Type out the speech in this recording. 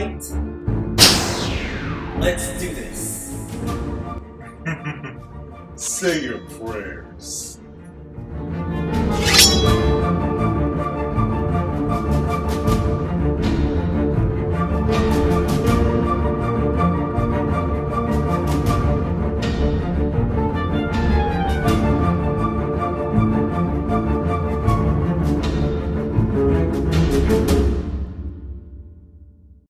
fight? Let's do this. Say your prayers.